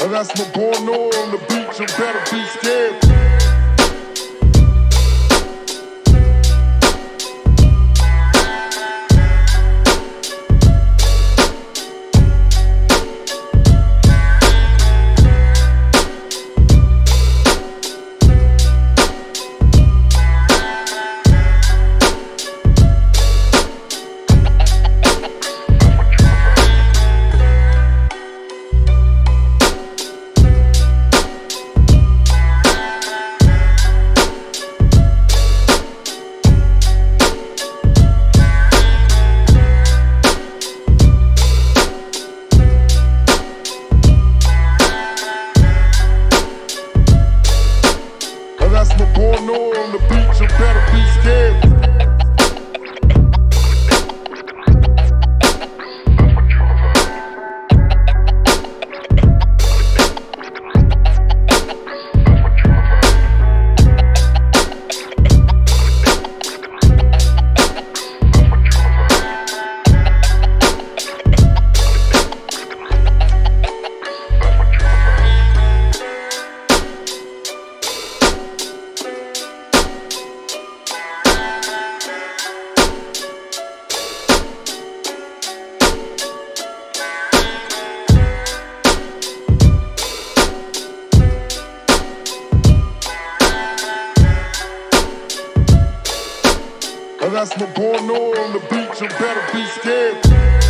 Or that's my porno on the beach, you better be scared. Porno on the beach, you better be scared. That's my porno on the beach, you better be scared.